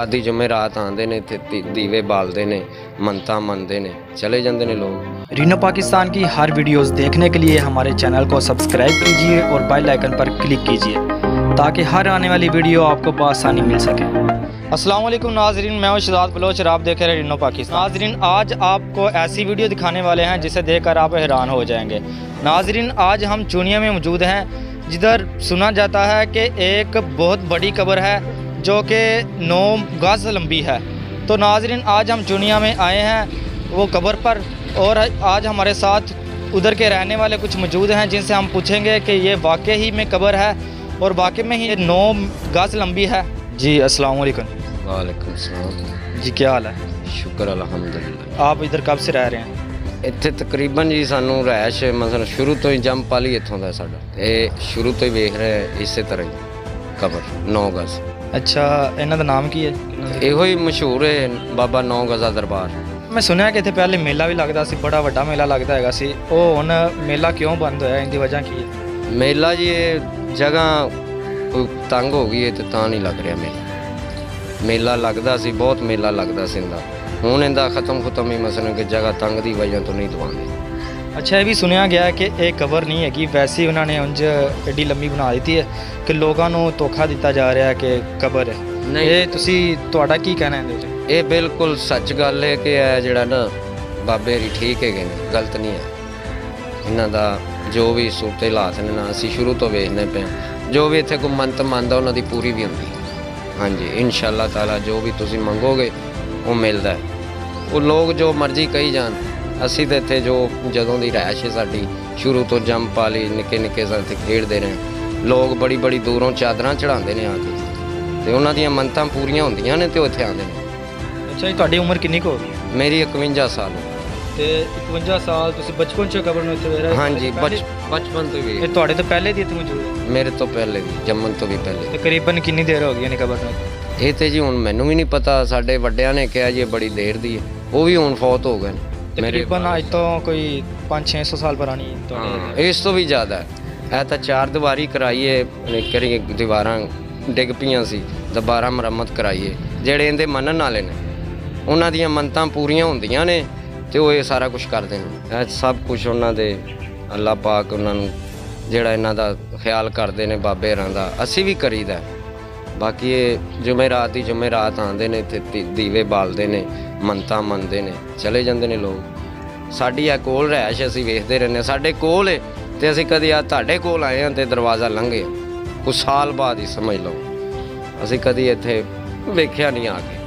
आदि जुमे रात आते ने दीवे बालते ने मनता मनते ने चले जाते ने लोग। रीनो पाकिस्तान की हर वीडियोस देखने के लिए हमारे चैनल को सब्सक्राइब कीजिए और बेल आइकन पर क्लिक कीजिए ताकि हर आने वाली वीडियो आपको बआसानी मिल सके। अस्सलाम वालेकुम नाजरीन, मैं शहजाद बलोच और आप देख रहे हैं रीनो पाकिस्तान। नाजरीन आज आपको ऐसी वीडियो दिखाने वाले हैं जिसे देखकर आप हैरान हो जाएंगे। नाजरीन आज हम चुनिया में मौजूद हैं जिधर सुना जाता है कि एक बहुत बड़ी कब्र है जो कि 9 गज लंबी है। तो नाजरीन आज हम चुनिया में आए हैं वो कब्र पर, और आज हमारे साथ उधर के रहने वाले कुछ मौजूद हैं जिनसे हम पूछेंगे कि ये वाकई ही में कब्र है और वाकई में ही 9 गज लंबी है। जी अस्सलाम वालेकुम। वालेकुम सलाम जी, क्या हाल है? शुक्र अल्हम्दुलिल्लाह। आप इधर कब से रह रहे हैं? इतने तकरीबन जी सानू रैश मतलब शुरू तो ही जम पाली इतों का साडा, शुरू तो ही वेख रहे हैं इस तरह ही कबर 9 गज। अच्छा, इन्हों का नाम की है? यो ही मशहूर है बाबा 9 गजा दरबार। मैं सुनिया कि इतने पहले मेला भी लगता सी, बड़ा वड्डा मेला लगता है सी, वो हुण मेला क्यों बंद होया, इनकी वजह की है? मेला जी जगह तंग हो गई है तो तां नहीं लग रहा मेला। मेला लगता सी, बहुत मेला लगता सी, हुण इनका खत्म ही मसलन कि जगह तंग की वजह तो नहीं दवाएंगे। अच्छा, ये भी सुनिया गया कि एक कबर नहीं हैगी, वैसे ही उन्होंने उंज एडी लंबी बना दी है कि लोगों को धोखा दिता जा रहा है कि कबर है। नहीं, ये की कहना है? ये बिल्कुल सच गल है कि जड़ा ना बाबे री ठीक है, गलत नहीं है। इन्हों का जो भी सूरत हालात ने ना असी शुरू तो वेखने पे, जो भी इतने कोई मनत मनता उन्होंने पूरी भी होंगी। हाँ जी, इंशाल्लाह ताला जो भी तुसी मंगोगे वो मिलता है। वो लोग जो मर्जी कही जान, असी तो इतने जो जदों की रहायश है साड़ी शुरू तो जम पाली निके निके साथ खेडते रहे। लोग बड़ी बड़ी दूरों चादर चढ़ाते हैं आके, तो उन्हों दी मनतां पूरियां होंदियां ने तो इत्थे आते हैं। अच्छा जी, तुहाडी उम्र कितनी हो गई? मेरी 51 साल है। 51 साल बचपन से कबर में? हाँ जी, बचपन तो भी। थोड़े तो पहले दी मौजूद? मेरे तो पहले दी, जम्मन तो भी पहले। तकरीबन कितनी देर हो गई ने कबर में? ये तो जी हूँ मैनू भी नहीं पता, साढ़े वड्डिया ने कहा जी बड़ी देर दी है, वो भी हूँ फौत हो गए। तकरीबन अज तो कोई 500-600 साल पुरानी? इस तो भी ज़्यादा है, तो 4 दीवारी कराइए करी, दीवार डिग पीआं सी, दोबारा मरम्मत कराइए। जेड़े इनके मनन वाले ने उन्हों दी मनतां पूरियां होंदियां ने तो ये सारा कुछ करते हैं। सब कुछ उन्होंने अल्लाह पाक उन्होंने जोड़ा इन्हों का ख्याल करते हैं बाबे हरां का, असी भी करीदा। बाकी ये जुमे रात आते ने दीवे बालते ने मनता मनते ने चले जाते हैं लोग। साड़ी आ कोल रहायश असी वेखते रहने, साढ़े कोल है तो असी कभी आए हैं तो दरवाज़ा लंघे कुछ साल बाद ही समझ लो, असी कभी इत्थे वेख्या नहीं आके।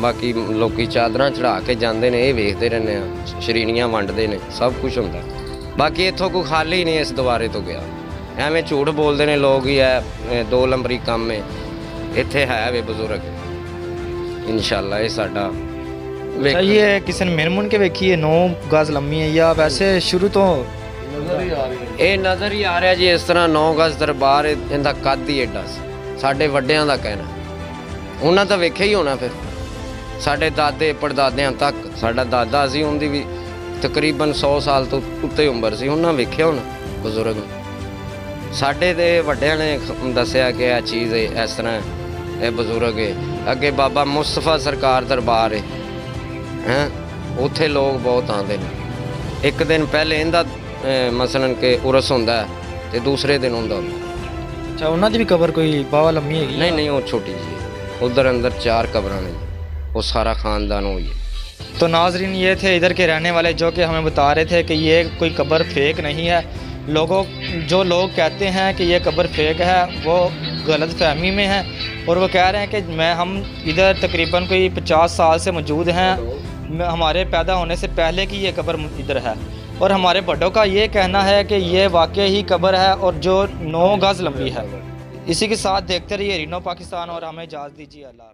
बाकी लोग चादर चढ़ा के जाते हैं, ये वेखते रहने, शरीनियां वंडते हैं, सब कुछ होंगे। बाकी इतों कोई खाली नहीं इस दुआरे तो गया, एवें झूठ बोलते हैं लोग ही है, 2 नंबरी काम है। इत्थे है वे बजुर्ग, इंशाल्लाह ये साडा। ये किसी ने मिनमुन के वेखी है 9 गज लंबी है या वैसे शुरू तो ये नज़र ही आ रहा जी इस तरह 9 गज दरबार इनका कद ही एडा, साढ़े वड्डियां का कहना, उन्हें तो वेख्या ही होना। फिर साढ़े दादे पड़दादियां तक, साढ़ा दादा सी उनकी भी तकरीबन 100 साल तो उत्ते उम्र सी, उन्हें वेख्या होना बजुर्ग। साढ़े तो वड्डियां ने दसिया कि यह चीज़ है इस तरह, यह बजुर्ग है। अगे बाबा मुस्तफा सरकार दरबार है हैं, उत्थे लोग बहुत आते हैं। एक दिन पहले इनका मसलन के उरस होंदा है तो दूसरे दिन उनका। अच्छा, उन्होंने भी कबर कोई बाबा लम्मी है? नहीं, वो छोटी जी उधर अंदर 4 कबर ने, वो सारा ख़ानदान हो गया। तो नाजरीन ये थे इधर के रहने वाले जो कि हमें बता रहे थे कि ये कोई कब्र फेक नहीं है। लोगों जो लोग कहते हैं कि ये कब्र फेक है वो गलत फहमी में है, और वो कह रहे हैं कि हम इधर तकरीबन कोई 50 साल से मौजूद हैं, हमारे पैदा होने से पहले की ये कब्र इधर है। और हमारे बड़ों का ये कहना है कि ये वाकई ही कब्र है और जो 9 गज लंबी है। इसी के साथ देखते रहिए रीनो पाकिस्तान और हमें इजाज़त दीजिए। अल्लाह।